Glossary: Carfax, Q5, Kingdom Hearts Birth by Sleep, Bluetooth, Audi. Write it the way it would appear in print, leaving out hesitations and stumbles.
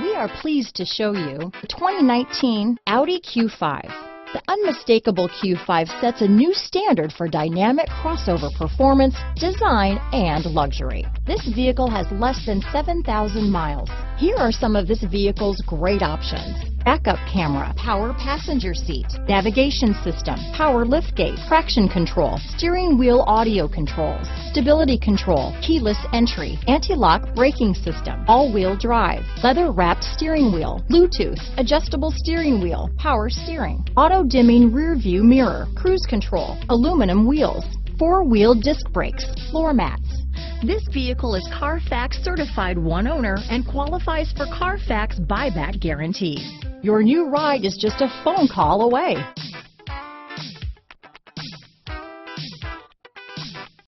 We are pleased to show you the 2019 Audi Q5. The unmistakable Q5 sets a new standard for dynamic crossover performance, design, and luxury. This vehicle has less than 7,000 miles. Here are some of this vehicle's great options: backup camera, power passenger seat, navigation system, power liftgate, traction control, steering wheel audio controls, stability control, keyless entry, anti-lock braking system, all-wheel drive, leather-wrapped steering wheel, Bluetooth, adjustable steering wheel, power steering, auto-dimming rear-view mirror, cruise control, aluminum wheels, four-wheel disc brakes, floor mats. This vehicle is Carfax certified one owner and qualifies for Carfax buyback guarantee. Your new ride is just a phone call away.